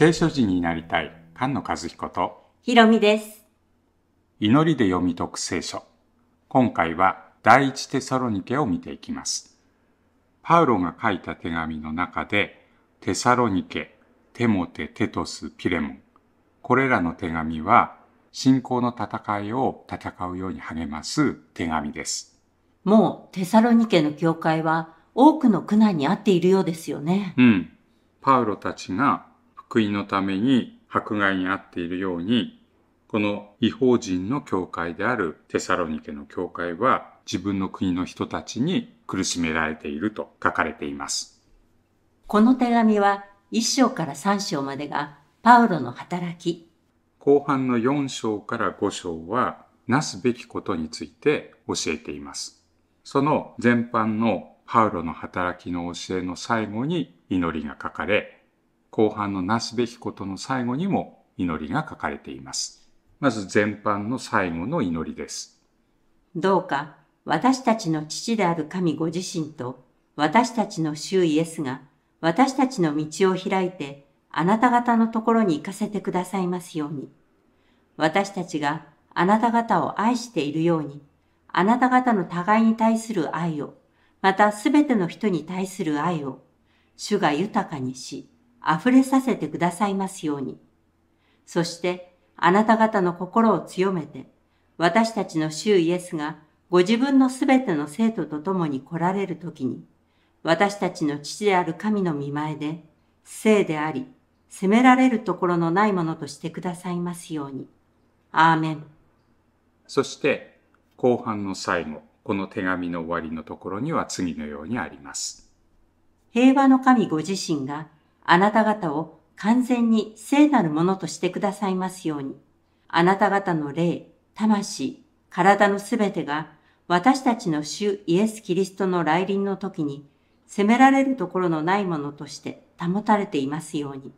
聖書人になりたい菅野和彦とひろみです。祈りで読み解く聖書。今回は第一テサロニケを見ていきます。パウロが書いた手紙の中でテサロニケ、テモテ、テトス、ピレモン。これらの手紙は信仰の戦いを戦うように励ます手紙です。もうテサロニケの教会は多くの苦難に遭っているようですよね。うん。パウロたちが福音のために迫害に遭っているように、この異邦人の教会であるテサロニケの教会は自分の国の人たちに苦しめられていると書かれています。この手紙は1章から3章までがパウロの働き。後半の4章から5章はなすべきことについて教えています。その全般のパウロの働きの教えの最後に祈りが書かれ、後半のなすべきことの最後にも祈りが書かれています。まず全般の最後の祈りです。どうか私たちの父である神ご自身と私たちの主イエスが私たちの道を開いてあなた方のところに行かせてくださいますように。私たちがあなた方を愛しているように、あなた方の互いに対する愛を、またすべての人に対する愛を、主が豊かにし、溢れさせてくださいますように。そして、あなた方の心を強めて、私たちの主イエスがご自分のすべての生徒と共に来られるときに、私たちの父である神の御前で、聖であり、責められるところのないものとしてくださいますように。アーメン。そして後半の最後、この手紙の終わりのところには次のようにあります。平和の神ご自身があなた方を完全に聖なるものとしてくださいますように。あなた方の霊、魂、体のすべてが私たちの主イエス・キリストの来臨の時に責められるところのないものとして保たれていますように。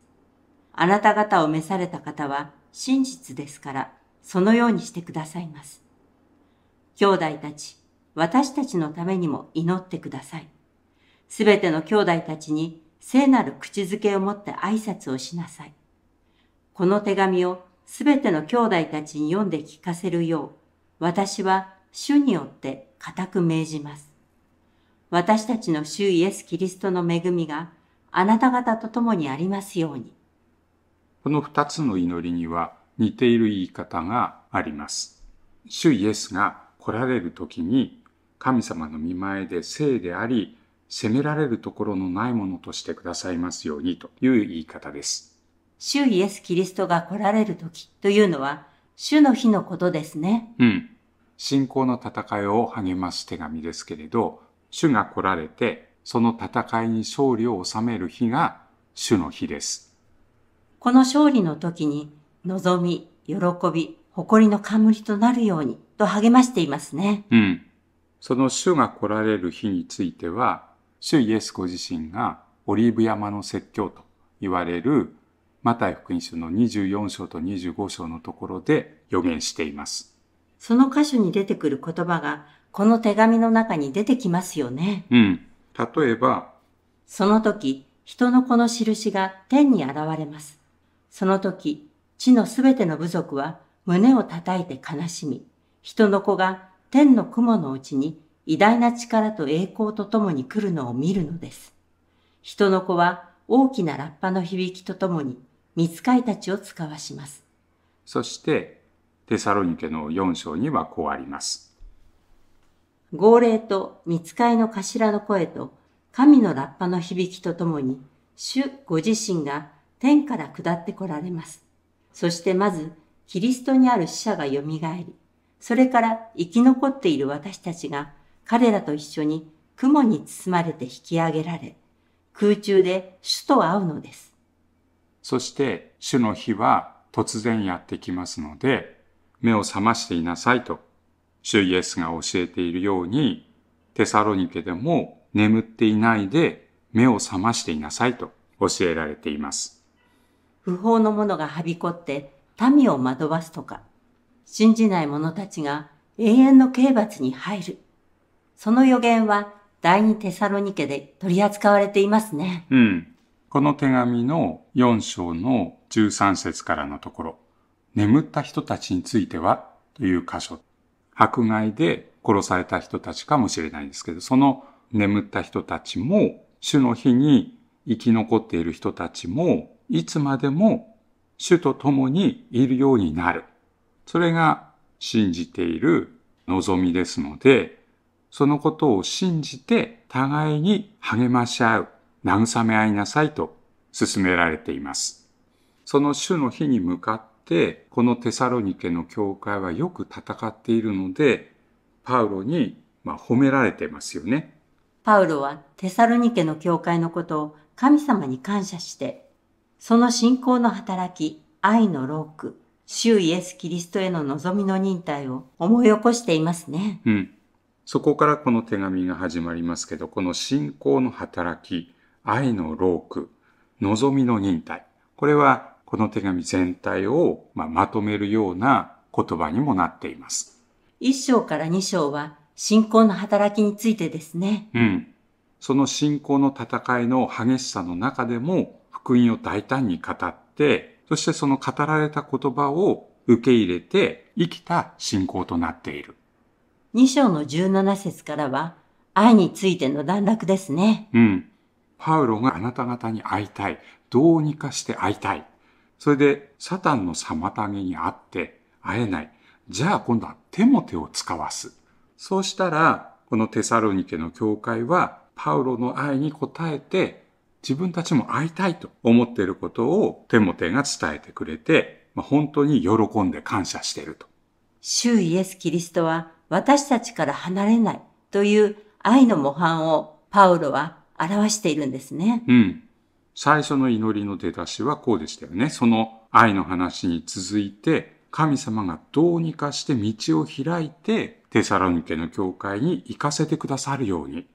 あなた方を召された方は真実ですから、そのようにしてくださいます。兄弟たち、私たちのためにも祈ってください。すべての兄弟たちに聖なる口づけを持って挨拶をしなさい。この手紙をすべての兄弟たちに読んで聞かせるよう、私は主によって固く命じます。私たちの主イエス・キリストの恵みがあなた方と共にありますように。この二つの祈りには似ている言い方があります。主イエスが来られるときに、神様の御前で聖であり、責められるところのないものとしてくださいますようにという言い方です。主イエス・キリストが来られるときというのは、主の日のことですね。うん。信仰の戦いを励ます手紙ですけれど、主が来られて、その戦いに勝利を収める日が主の日です。この勝利の時に、望み、喜び、誇りの冠となるように、と励ましていますね。うん。その主が来られる日については、主イエスご自身がオリーブ山の説教と言われる、マタイ福音書の24章と25章のところで予言しています。その箇所に出てくる言葉が、この手紙の中に出てきますよね。うん。例えば、その時、人の子の印が天に現れます。その時、地のすべての部族は胸を叩いて悲しみ、人の子が天の雲のうちに偉大な力と栄光とともに来るのを見るのです。人の子は大きなラッパの響きとともに御使いたちを遣わします。そして、テサロニケの4章にはこうあります。号令と御使いの頭の声と神のラッパの響きとともに、主ご自身が天から下って来られます。そしてまず、キリストにある死者がよみがえり、それから生き残っている私たちが、彼らと一緒に雲に包まれて引き上げられ、空中で主と会うのです。そして、主の日は突然やってきますので、目を覚ましていなさいと、主イエスが教えているように、テサロニケでも眠っていないで目を覚ましていなさいと教えられています。不法の者がはびこって民を惑わすとか、信じない者たちが永遠の刑罰に入る。その予言は第二テサロニケで取り扱われていますね。うん。この手紙の4章の13節からのところ、眠った人たちについてはという箇所、迫害で殺された人たちかもしれないですけど、その眠った人たちも、主の日に生き残っている人たちも、いつまでも主と共にいるようになる。それが信じている望みですので、そのことを信じて互いに励まし合う、慰め合いなさいと勧められています。その主の日に向かって、このテサロニケの教会はよく戦っているので、パウロに褒められてますよね。パウロはテサロニケの教会のことを神様に感謝して、その信仰の働き、愛の労苦、主イエス・キリストへの望みの忍耐を思い起こしていますね。そこからこの手紙が始まりますけど、この信仰の働き、愛の労苦、望みの忍耐。これはこの手紙全体をまとめるような言葉にもなっています。1章から2章は信仰の働きについてですね。その信仰の戦いの激しさの中でも福音を大胆に語って、そしてその語られた言葉を受け入れて生きた信仰となっている。2章の17節からは愛についての段落ですね。パウロがあなた方に会いたい。どうにかして会いたい。それで、サタンの妨げにあって会えない。じゃあ今度はテモテを使わす。そうしたら、このテサロニケの教会は、パウロの愛に応えて、自分たちも会いたいと思っていることをテモテが伝えてくれて、本当に喜んで感謝していると。主イエス・キリストは私たちから離れないという愛の模範をパウロは表しているんですね。最初の祈りの出だしはこうでしたよね。その愛の話に続いて、神様がどうにかして道を開いて、テサロニケの教会に行かせてくださるように。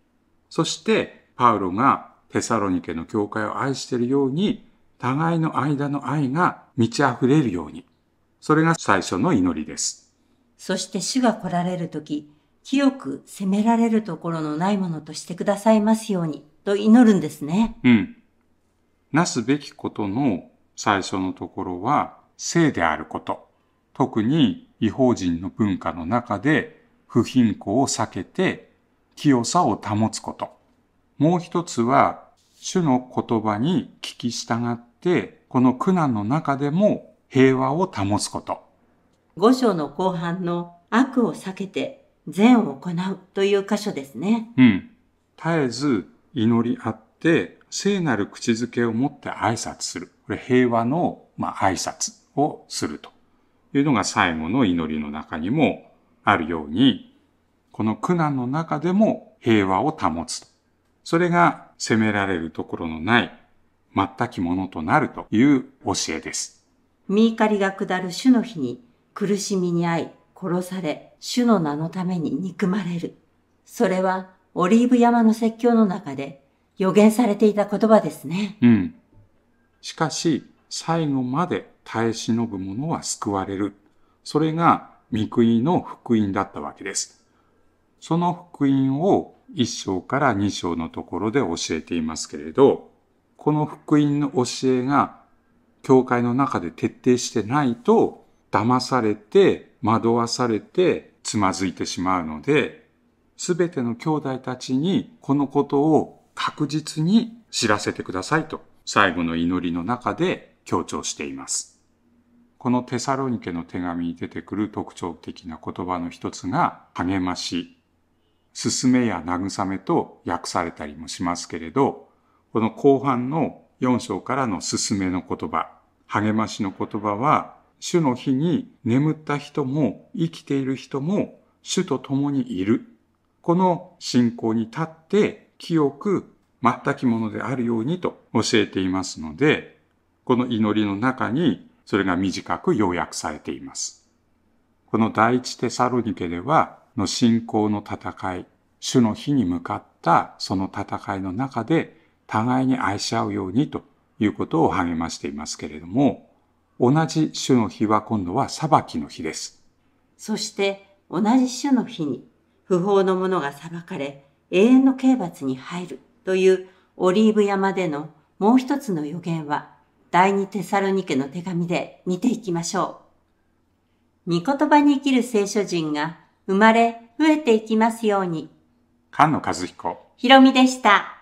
そして、パウロがテサロニケの教会を愛しているように、互いの間の愛が満ち溢れるように。それが最初の祈りです。そして主が来られるとき、清く責められるところのないものとしてくださいますように。と祈るんですね。なすべきことの最初のところは、聖であること。特に、異邦人の文化の中で、不貧困を避けて、清さを保つこと。もう一つは、主の言葉に聞き従って、この苦難の中でも平和を保つこと。5章の後半の、悪を避けて、善を行うという箇所ですね。絶えず、祈りあって、聖なる口づけを持って挨拶する。これ平和の、挨拶をするというのが最後の祈りの中にもあるように、この苦難の中でも平和を保つと。それが責められるところのない、全きものとなるという教えです。御怒りが下る主の日に苦しみに遭い、殺され、主の名のために憎まれる。それは、オリーブ山の説教の中で予言されていた言葉ですね。しかし、最後まで耐え忍ぶ者は救われる。それが御国の福音だったわけです。その福音を1章から2章のところで教えていますけれど、この福音の教えが教会の中で徹底してないと、騙されて、惑わされて、つまずいてしまうので、すべての兄弟たちにこのことを確実に知らせてくださいと最後の祈りの中で強調しています。このテサロニケの手紙に出てくる特徴的な言葉の一つが励まし、勧めや慰めと訳されたりもしますけれど、この後半の4章からの勧めの言葉、励ましの言葉は主の日に眠った人も生きている人も主と共にいる。この信仰に立って清く全きものであるようにと教えていますので、この祈りの中にそれが短く要約されています。この第一テサロニケでは、の信仰の戦い、主の日に向かったその戦いの中で互いに愛し合うようにということを励ましていますけれども、同じ主の日は今度は裁きの日です。そして同じ主の日に、不法の者が裁かれ、永遠の刑罰に入るというオリーブ山でのもう一つの予言は、第二テサロニケの手紙で見ていきましょう。御言葉に生きる聖書人が生まれ増えていきますように。菅野和彦、ひろみでした。